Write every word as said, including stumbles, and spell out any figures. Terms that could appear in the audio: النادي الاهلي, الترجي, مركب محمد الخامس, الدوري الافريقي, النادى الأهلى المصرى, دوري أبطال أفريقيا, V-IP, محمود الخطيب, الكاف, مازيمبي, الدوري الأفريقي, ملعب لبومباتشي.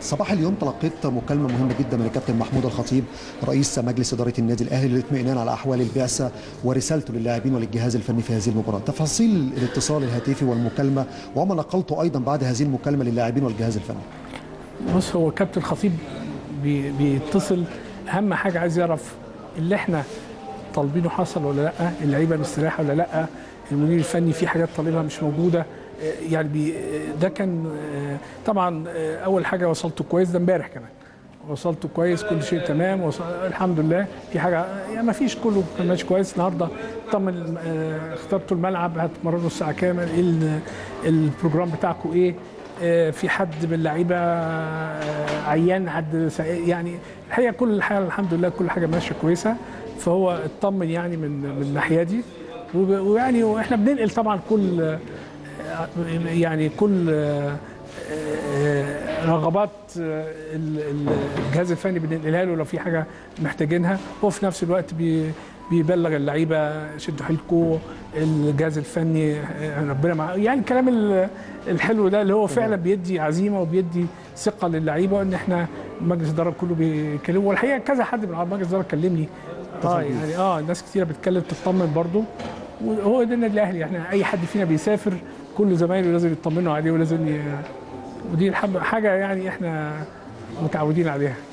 صباح اليوم تلقيت مكالمة مهمة جدا من الكابتن محمود الخطيب رئيس مجلس إدارة النادي الأهلي للاطمئنان على أحوال البعثة ورسالته للاعبين وللجهاز الفني في هذه المباراة. تفاصيل الاتصال الهاتفي والمكالمة وما نقلته أيضا بعد هذه المكالمة للاعبين والجهاز الفني. بص، هو الكابتن الخطيب بي بيتصل، أهم حاجة عايز يعرف اللي احنا طالبينه حصل ولا لأ، اللعيبة مستريحة ولا لأ، المدير الفني في حاجات طالبها مش موجودة. يعني ده كان طبعا اول حاجه وصلته كويس، ده امبارح كمان وصلته كويس، كل شيء تمام وصل... الحمد لله. في حاجه يعني ما فيش، كله ماشي كويس. النهارده طمن اخترتوا الملعب، هتمرنوا الساعه كام، ايه البروجرام بتاعكم، ايه في حد من اللعيبه عيان، حد يعني الحقيقه كل الحاله الحمد لله كل حاجه ماشيه كويسه، فهو اطمن يعني من من الناحيه دي. ويعني واحنا بننقل طبعا كل يعني كل رغبات الجهاز الفني بننقلها له لو في حاجه محتاجينها، وفي نفس الوقت بيبلغ اللعيبه شدوا حيلكم، الجهاز الفني ربنا معاه، يعني الكلام الحلو ده اللي هو فعلا بيدي عزيمه وبيدي ثقه للعيبه ان احنا مجلس الاداره كله بيكلمه. والحقيقه كذا حد من مجلس الاداره كلمني، اه يعني اه ناس كثيره بتتكلم تطمن برضو، وهو ده النادي الاهلي، احنا اي حد فينا بيسافر كل زمايله لازم يطمنوا عليه ولازم ي... ودي حاجه يعني احنا متعودين عليها.